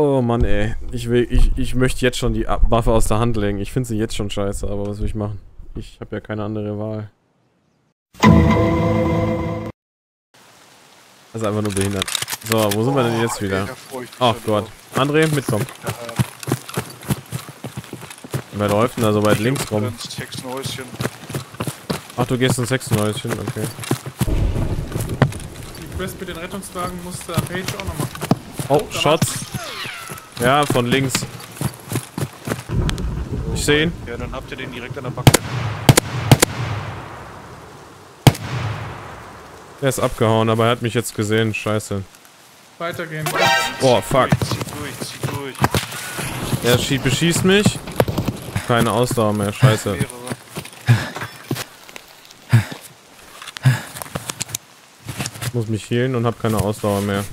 Oh Mann, ey. Ich möchte jetzt schon die Waffe aus der Hand legen. Ich finde sie jetzt schon scheiße, aber was will ich machen? Ich habe ja keine andere Wahl. Das ist einfach nur behindert. So, wo sind wir denn jetzt wieder? Ach Gott. André, mitkommen. Wer läuft denn da so weit links rum? Ach, du gehst ins Hexenhäuschen, okay. Die Quest mit den Rettungswagen muss der Page auch noch machen. Oh, Shots. Ja, von links. Ich sehe ihn. Ja, dann habt ihr den direkt an der Backe. Der ist abgehauen, aber er hat mich jetzt gesehen. Scheiße. Weitergehen. Boah, fuck. Zieh durch. Er beschießt mich. Keine Ausdauer mehr. Scheiße. Ich muss mich healen und habe keine Ausdauer mehr.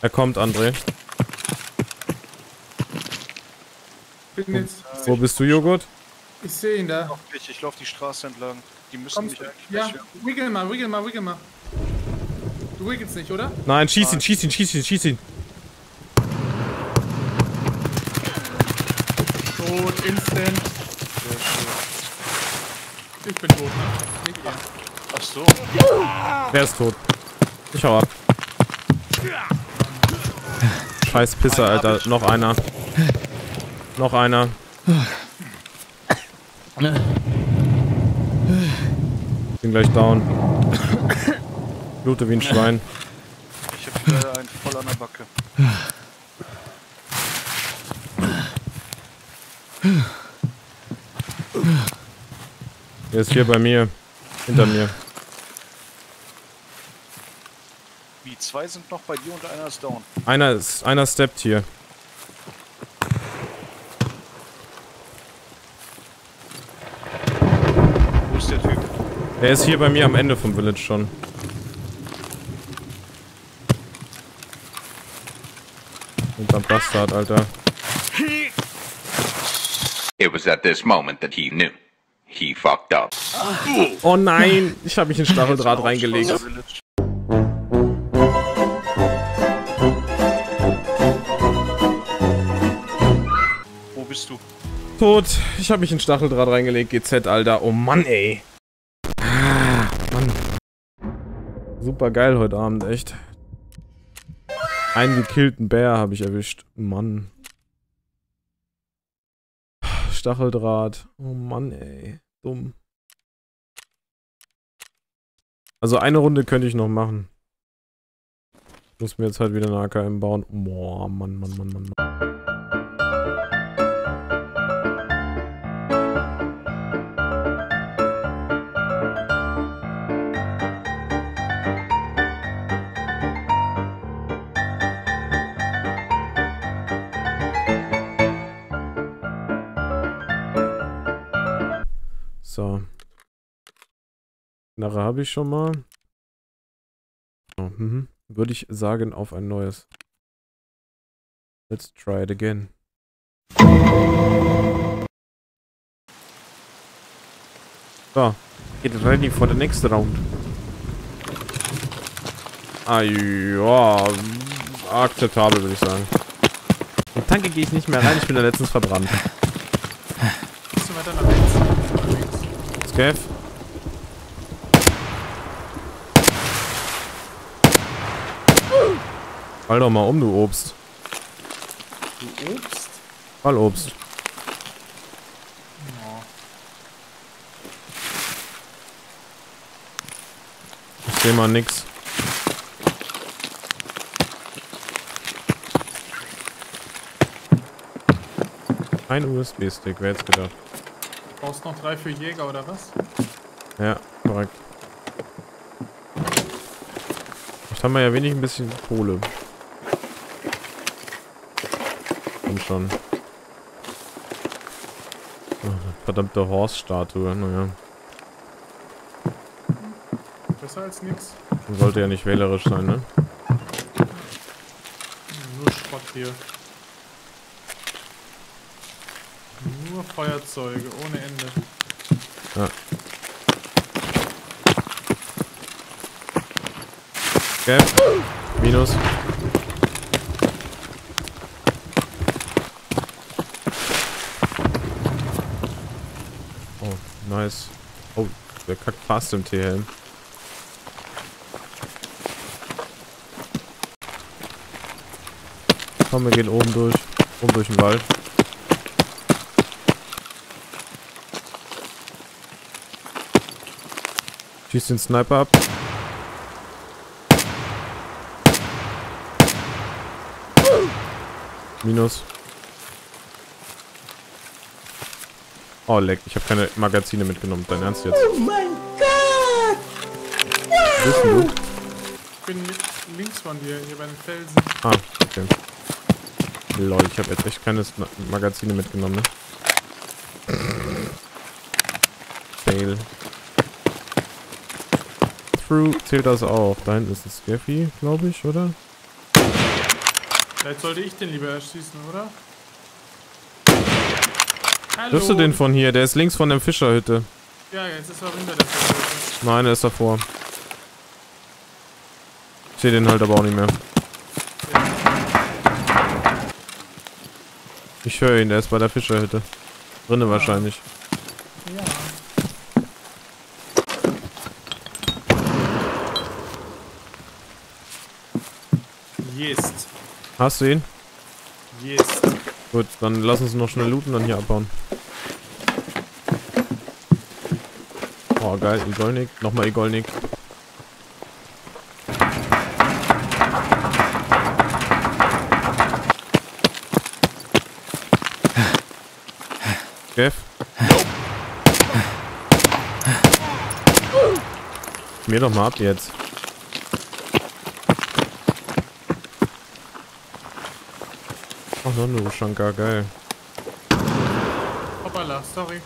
Er kommt, André. Wo bist du, Joghurt? Ich sehe ihn da. Ich laufe die Straße entlang. Die müssen mich eigentlich wegschirmen. Ja, wiggle mal. Du wiggelst nicht, oder? Nein, schieß ihn. Tot, instant. Ich bin tot, ne? Nicht ihr. Ach so. Der ist tot. Ich hau ab. Scheiß Pisser, Alter. Noch einer. Bin gleich down. Blute wie ein Schwein. Ich hab leider einen voll an der Backe. Er ist hier bei mir. Hinter mir. Wie, zwei sind noch bei dir und einer ist down. Einer steppt hier. Er ist hier bei mir am Ende vom Village schon. Und am Bastard, Alter. It was at this moment that he knew. He fucked up. Oh nein, ich habe mich in Stacheldraht reingelegt. Wo bist du? Tot. Ich habe mich in Stacheldraht reingelegt. GZ, Alter. Oh Mann, ey. Super geil heute Abend, echt. Einen gekillten Bär habe ich erwischt. Mann. Stacheldraht. Oh Mann, ey. Dumm. Also eine Runde könnte ich noch machen. Ich muss mir jetzt halt wieder eine AKM bauen. Boah, Mann. So. Knarre habe ich schon mal. Oh, würde ich sagen, auf ein neues. Let's try it again. So. Get ready for the next round. Ah, ja. Akzeptabel, würde ich sagen. Im Tanke gehe ich nicht mehr rein, ich bin da letztens verbrannt. Scav. Fall doch mal um, du Obst. Du Obst? Fall Obst. Ja. Ich seh mal nix. Ein USB-Stick, wer hätte gedacht. Du brauchst noch 3 für Jäger, oder was? Ja, korrekt. Jetzt haben wir ja wenig ein bisschen Kohle. Komm schon. Oh, verdammte Horst-Statue, naja. Besser als nix. Man sollte ja nicht wählerisch sein, ne? Nur Schrott hier. Nur Feuerzeuge, ohne Ende. Ja. Gap. Minus. Nice. Oh, der kackt fast im T-Helm. Komm, wir gehen oben durch. Oben durch den Wald. Schieß den Sniper ab. Minus. Oh, leck. Ich habe keine Magazine mitgenommen. Dein Ernst jetzt? Oh mein Gott! Wow. Ich bin links von dir, hier bei den Felsen. Ah, okay. Lol, ich habe jetzt echt keine Magazine mitgenommen, ne? Fail. Through zählt das auch. Da hinten ist ein Scaffy, glaube ich, oder? Vielleicht sollte ich den lieber erschießen, oder? Hallo? Triffst du den von hier? Der ist links von der Fischerhütte. Ja, jetzt ist er hinter der Fischerhütte. Nein, er ist davor. Ich sehe den halt aber auch nicht mehr. Ja. Ich höre ihn, der ist bei der Fischerhütte. Drinne ja. Wahrscheinlich. Ja. Yes. Hast du ihn? Yes. Gut, dann lass uns noch schnell looten und hier abbauen. Oh geil, Egolnik. Nochmal Egolnik. Jeff? Mir doch mal ab jetzt. Noch eine Uschanka, geil. Hoppala, sorry.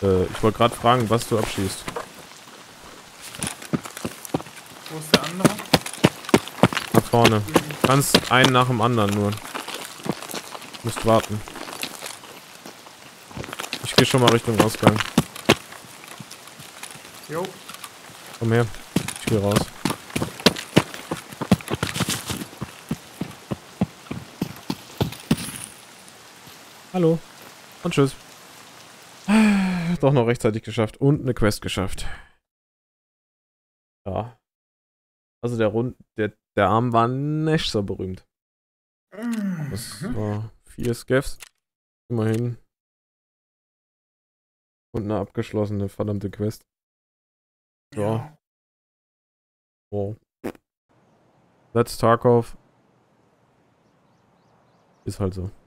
Ich wollte gerade fragen, was du abschießt. Wo ist der andere? Nach vorne. Ganz einen nach dem anderen nur. Musst warten. Ich gehe schon mal Richtung Ausgang. Jo. Komm her. Ich gehe raus. Hallo. Und tschüss. Doch noch rechtzeitig geschafft. Und eine Quest geschafft. Ja. Also der Arm war nicht so berühmt. Das war 4 Scavs. Immerhin. Und eine abgeschlossene verdammte Quest. Ja. Wow. That's Tarkov. Ist halt so.